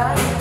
right.